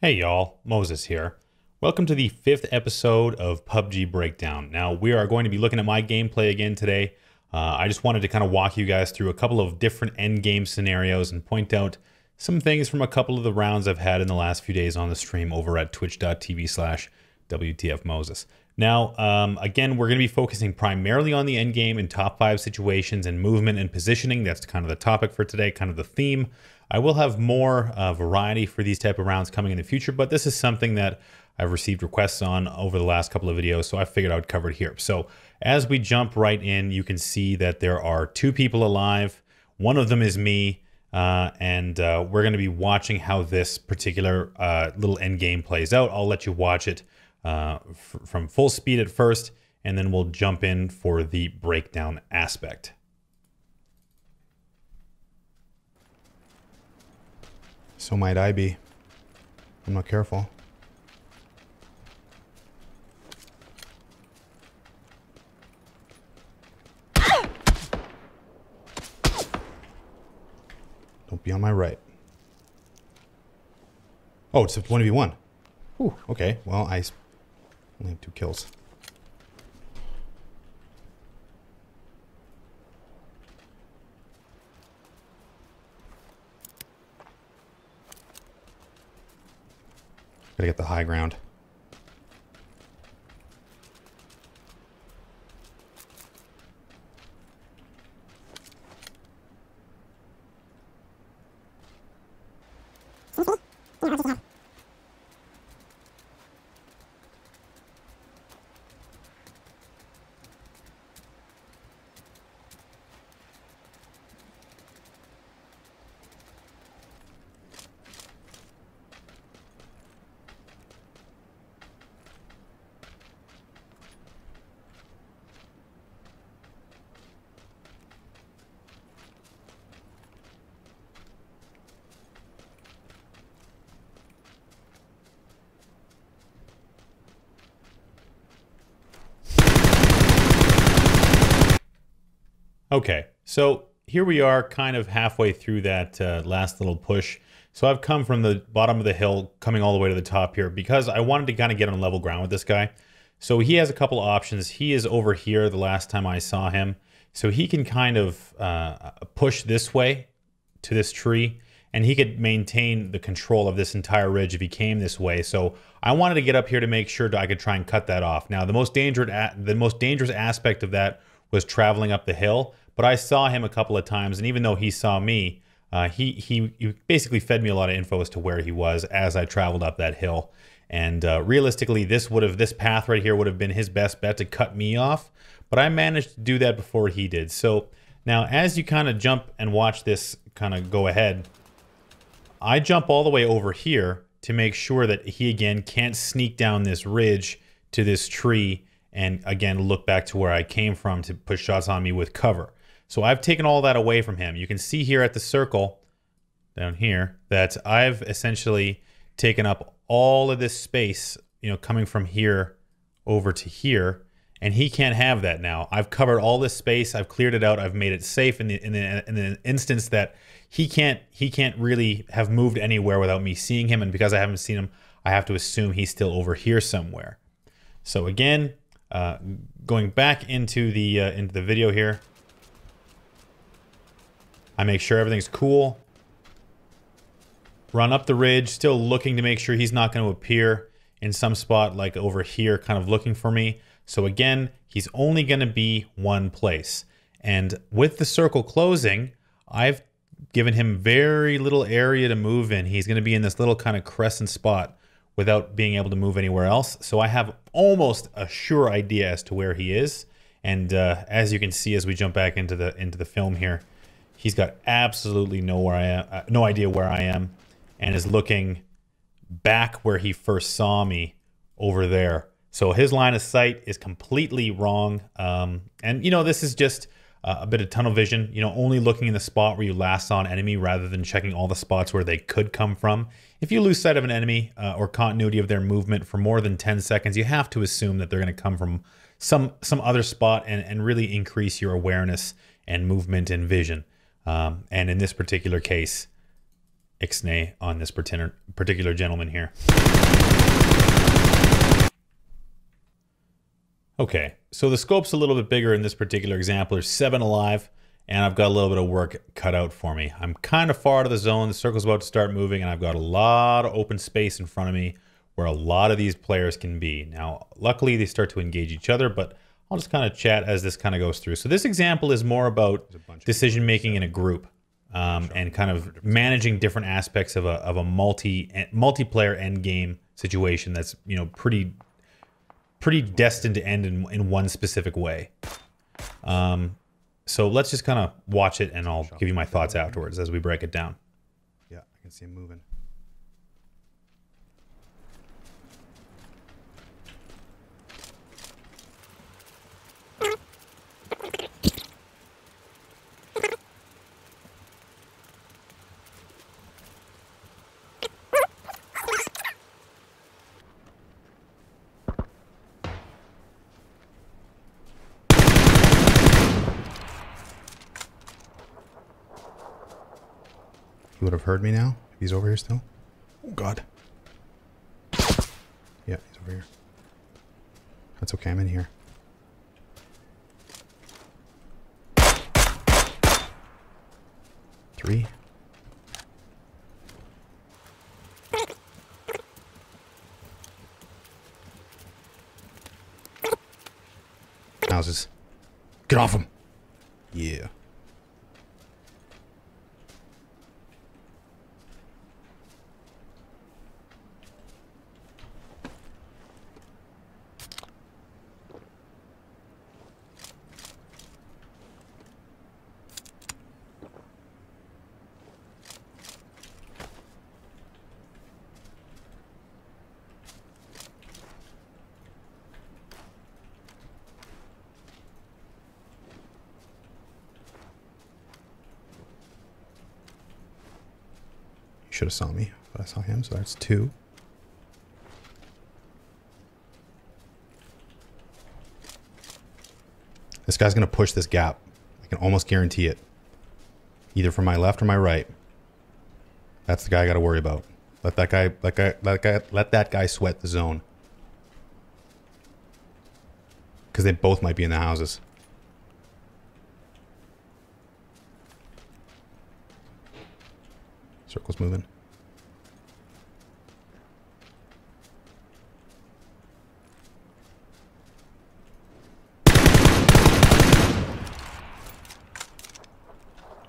Hey y'all, Moses here. Welcome to the 5th episode of PUBG Breakdown. Now we are going to be looking at my gameplay again today. I just wanted to kind of walk you guys through a couple of different end game scenarios and point out some things from a couple of the rounds I've had in the last few days on the stream over at twitch.tv/WTF Moses. Now, again, we're going to be focusing primarily on the end game and top 5 situations and movement and positioning. That's kind of the topic for today, kind of the theme. I will have more variety for these type of rounds coming in the future, but this is something that I've received requests on over the last couple of videos, so I figured I would cover it here. So as we jump right in, you can see that there are 2 people alive. One of them is me, and we're going to be watching how this particular little end game plays out. I'll let you watch it from full speed at first, and then we'll jump in for the breakdown aspect. So might I be. I'm not careful. Don't be on my right. Oh, it's a 1v1. Ooh, okay, well, I only have 2 kills. Gotta get the high ground. Okay, so here we are kind of halfway through that last little push. So I've come from the bottom of the hill, coming all the way to the top here, because I wanted to kind of get on level ground with this guy. So he has a couple options. He is over here the last time I saw him. So he can kind of push this way to this tree, and he could maintain the control of this entire ridge if he came this way. So I wanted to get up here to make sure that I could try and cut that off. Now, the most dangerous aspect of that was traveling up the hill, but I saw him a couple of times, and even though he saw me, he basically fed me a lot of info as to where he was as I traveled up that hill. And realistically, this path right here would have been his best bet to cut me off, but I managed to do that before he did. So now, as you kind of jump and watch this kind of go ahead, I jump all the way over here to make sure that he again can't sneak down this ridge to this tree and again look back to where I came from to push shots on me with cover. So I've taken all that away from him. You can see here at the circle down here that I've essentially taken up all of this space, you know, coming from here over to here, and he can't have that now. I've covered all this space. I've cleared it out. I've made it safe in the instance that he can't really have moved anywhere without me seeing him, and because I haven't seen him, I have to assume he's still over here somewhere. So again, going back into the video here, I make sure everything's cool, run up the ridge, still looking to make sure he's not going to appear in some spot like over here, kind of looking for me. So again, he's only going to be one place, and with the circle closing, I've given him very little area to move in. He's going to be in this little kind of crescent spot without being able to move anywhere else. So I have almost a sure idea as to where he is. And as you can see, as we jump back into the film here, he's got absolutely no idea where I am, and is looking back where he first saw me over there. So his line of sight is completely wrong. And you know, this is just a bit of tunnel vision, you know, only looking in the spot where you last saw an enemy rather than checking all the spots where they could come from. If you lose sight of an enemy or continuity of their movement for more than 10 seconds, you have to assume that they're going to come from some other spot, and really increase your awareness and movement and vision. And in this particular case, Ixnay on this particular particular gentleman here. Okay, so the scope's a little bit bigger in this particular example. There's 7 alive, and I've got a little bit of work cut out for me. I'm kind of far out of the zone. The circle's about to start moving, and I've got a lot of open space in front of me where a lot of these players can be. Now, luckily, they start to engage each other, but I'll just kind of chat as this kind of goes through. So this example is more about decision-making in a group and kind of managing different aspects of a multiplayer end game situation that's, you know, pretty destined to end in one specific way. So let's just kind of watch it, and I'll give you my thoughts afterwards as we break it down. Yeah, I can see him moving. He would have heard me now if he's over here still. Oh God. Yeah, he's over here. That's okay, I'm in here. Three. Houses. Get off him. Yeah. Should have saw me, but I saw him, so that's 2. This guy's gonna push this gap. I can almost guarantee it. Either from my left or my right. That's the guy I gotta worry about. Let that guy sweat the zone. Cause they both might be in the houses. Circle's moving.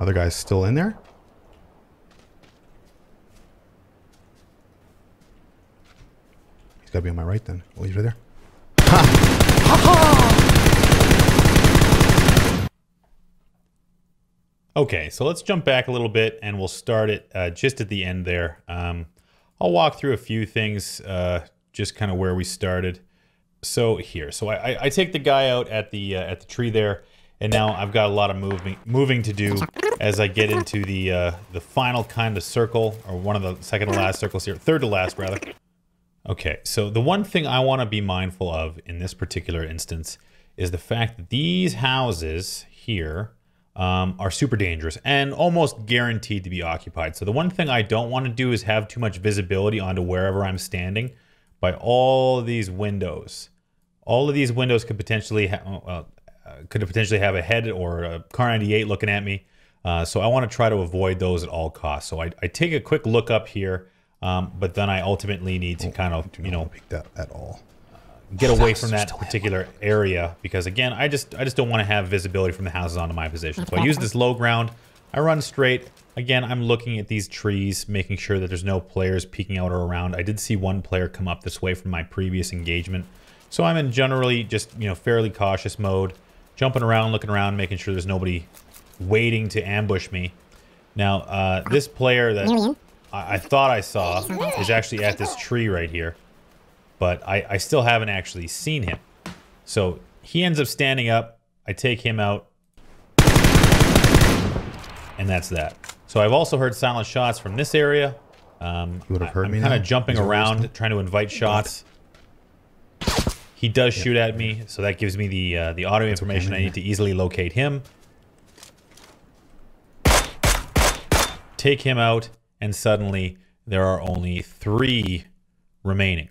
Other guy's still in there? He's gotta be on my right then. Oh, he's right there. Ha! Ha ha! Okay, so let's jump back a little bit and we'll start it just at the end there. I'll walk through a few things, just kind of where we started. So here, so I take the guy out at the tree there, and now I've got a lot of moving to do as I get into the final kind of circle, or one of the second to last circles here, third to last rather. Okay, so the one thing I want to be mindful of in this particular instance is the fact that these houses here are super dangerous and almost guaranteed to be occupied. So the one thing I don't want to do is have too much visibility onto wherever I'm standing by all of these windows. All of these windows could potentially have a head or a Car 98 looking at me. So I want to try to avoid those at all costs. So I take a quick look up here, but then I ultimately need to kind of, you know, pick that at all. Get away from that particular area, because again, I just don't want to have visibility from the houses onto my position. So I use this low ground, I run straight. Again, I'm looking at these trees, making sure that there's no players peeking out or around. I did see one player come up this way from my previous engagement. So I'm in generally just, you know, fairly cautious mode, jumping around, looking around, making sure there's nobody waiting to ambush me. Now, this player that I thought I saw is actually at this tree right here. But I still haven't actually seen him. So he ends up standing up. I take him out. And that's that. So I've also heard silent shots from this area. You would have heard me. I'm kind of jumping around, trying to invite shots. He does shoot at me, so that gives me the audio information I need to easily locate him. Take him out, and suddenly there are only 3 remaining.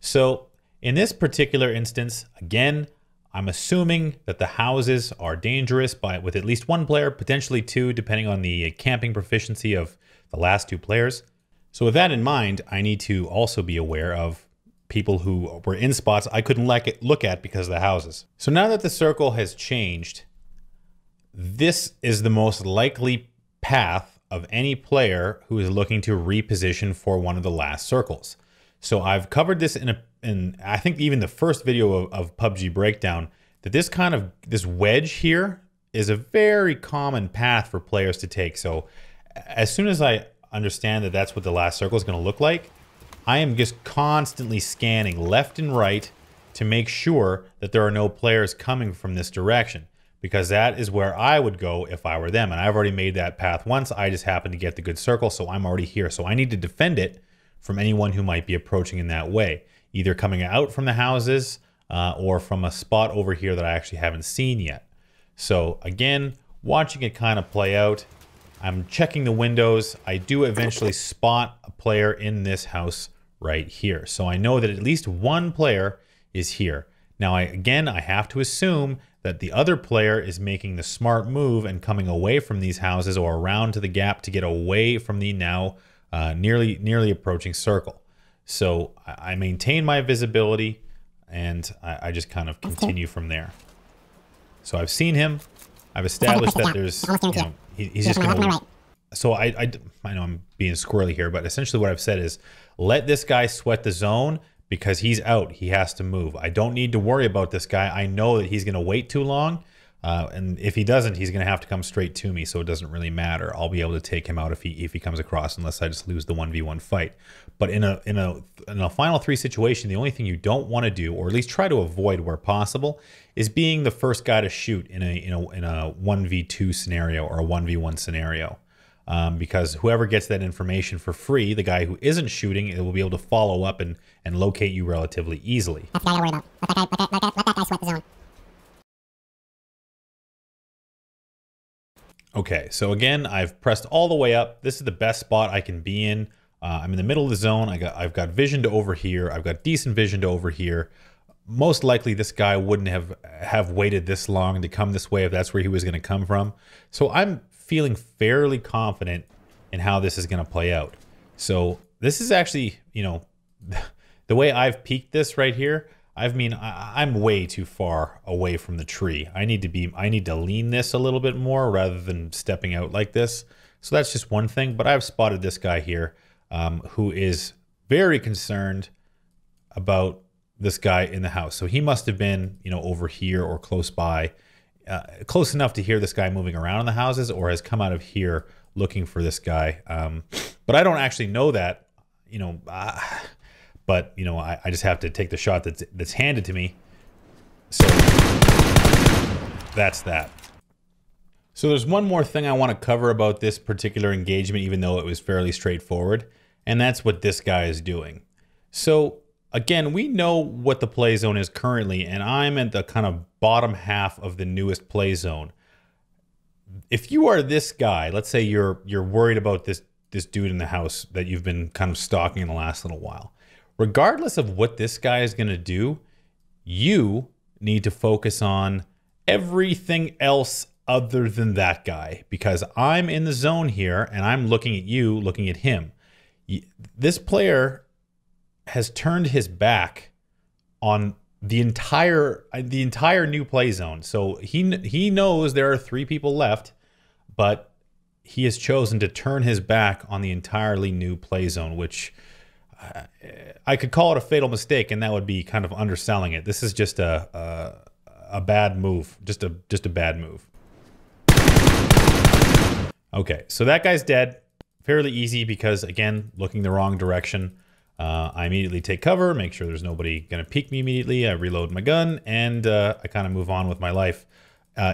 So in this particular instance, again, I'm assuming that the houses are dangerous with at least 1 player, potentially 2, depending on the camping proficiency of the last 2 players. So with that in mind, I need to also be aware of people who were in spots I couldn't look at because of the houses. So now that the circle has changed, this is the most likely path of any player who is looking to reposition for one of the last circles. So I've covered this in I think even the first video of PUBG Breakdown, that this wedge here is a very common path for players to take. So as soon as I understand that that's what the last circle is going to look like, I am just constantly scanning left and right to make sure that there are no players coming from this direction, because that is where I would go if I were them. And I've already made that path once. I just happened to get the good circle, so I'm already here. So I need to defend it from anyone who might be approaching in that way, either coming out from the houses or from a spot over here that I actually haven't seen yet. So again, watching it kind of play out, I'm checking the windows. I do eventually spot a player in this house right here. So I know that at least 1 player is here. Now, I have to assume that the other player is making the smart move and coming away from these houses or around to the gap to get away from the now nearly approaching circle. So I maintain my visibility and I just kind of continue from there. So I've seen him. I've established that there's, you know, he's just going to... So I know I'm being squirrely here, but essentially what I've said is, let this guy sweat the zone because he's out. He has to move. I don't need to worry about this guy. I know that he's going to wait too long. And if he doesn't, he's going to have to come straight to me. So it doesn't really matter. I'll be able to take him out if he comes across, unless I just lose the 1v1 fight. But in a final 3 situation, the only thing you don't want to do, or at least try to avoid where possible, is being the first guy to shoot in a 1v2 scenario or a 1v1 scenario, because whoever gets that information for free, the guy who isn't shooting, it will be able to follow up and locate you relatively easily. That's what I worry about. Let that guy sweat the zone. Okay, so again, I've pressed all the way up. This is the best spot I can be in. I'm in the middle of the zone. I've got vision to over here. I've got decent vision to over here. Most likely this guy wouldn't have waited this long to come this way if that's where he was going to come from. So I'm feeling fairly confident in how this is going to play out. So this is actually, you know, the way I've peaked this right here, I'm way too far away from the tree. I need to lean this a little bit more rather than stepping out like this. So that's just one thing, but I've spotted this guy here who is very concerned about this guy in the house. So he must have been, you know, over here or close by, close enough to hear this guy moving around in the houses, or has come out of here looking for this guy. But I don't actually know that, you know, but, you know, I just have to take the shot that's handed to me. So that's that. So there's one more thing I want to cover about this particular engagement, even though it was fairly straightforward, and that's what this guy is doing. So again, we know what the play zone is currently, and I'm at the kind of bottom half of the newest play zone. If you are this guy, let's say you're worried about this dude in the house that you've been kind of stalking in the last little while. Regardless of what this guy is going to do, you need to focus on everything else other than that guy, because I'm in the zone here and I'm looking at you, looking at him. This player has turned his back on the entire new play zone. So he knows there are 3 people left, but he has chosen to turn his back on the entirely new play zone, which I could call it a fatal mistake, and that would be kind of underselling it. This is just a bad move, just a bad move. Okay, so that guy's dead. Fairly easy, because again, looking the wrong direction. I immediately take cover, make sure there's nobody going to peek me immediately. I reload my gun, and I kind of move on with my life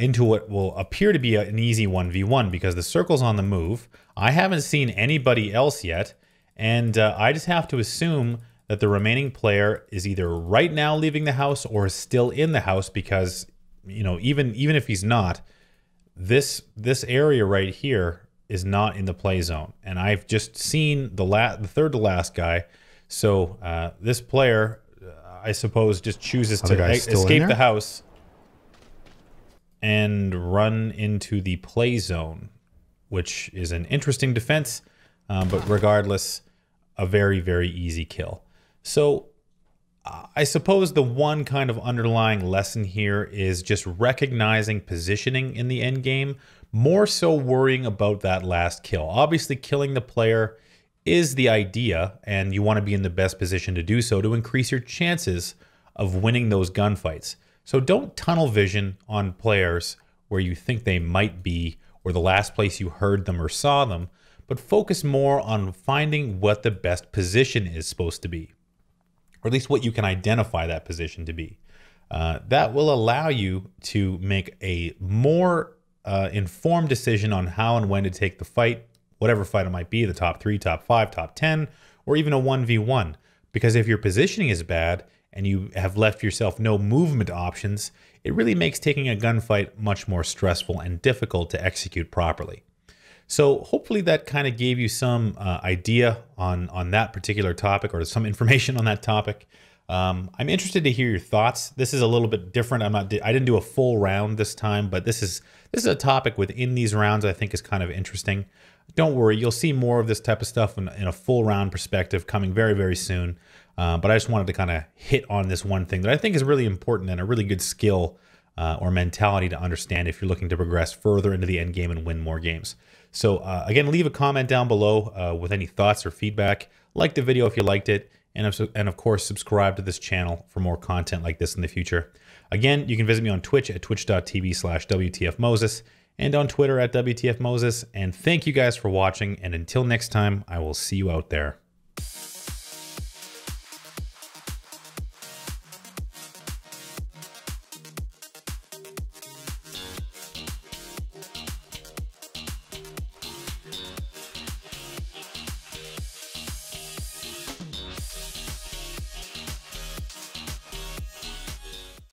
into what will appear to be an easy 1v1, because the circle's on the move. I haven't seen anybody else yet. And I just have to assume that the remaining player is either right now leaving the house or is still in the house, because, you know, even if he's not, this area right here is not in the play zone. And I've just seen the third to last guy. So this player, I suppose, just chooses to escape the house and run into the play zone, which is an interesting defense, but regardless, a very, very easy kill. So I suppose the one kind of underlying lesson here is just recognizing positioning in the end game, more so worrying about that last kill. Obviously, killing the player is the idea, and you want to be in the best position to do so to increase your chances of winning those gunfights. So don't tunnel vision on players where you think they might be or the last place you heard them or saw them, but focus more on finding what the best position is supposed to be, or at least what you can identify that position to be. That will allow you to make a more informed decision on how and when to take the fight, whatever fight it might be, the top 3, top 5, top 10, or even a 1v1. Because if your positioning is bad and you have left yourself no movement options, it really makes taking a gunfight much more stressful and difficult to execute properly. So hopefully that kind of gave you some idea on that particular topic, or some information on that topic. I'm interested to hear your thoughts. This is a little bit different. I didn't do a full round this time, but this is a topic within these rounds I think is kind of interesting. Don't worry, you'll see more of this type of stuff in a full round perspective coming very, very soon. But I just wanted to kind of hit on this one thing that I think is really important and a really good skill or mentality to understand if you're looking to progress further into the end game and win more games. So again, leave a comment down below with any thoughts or feedback. Like the video if you liked it, and of course, subscribe to this channel for more content like this in the future. Again, you can visit me on Twitch at twitch.tv/WTF Moses and on Twitter at WTF Moses. And thank you guys for watching. And until next time, I will see you out there.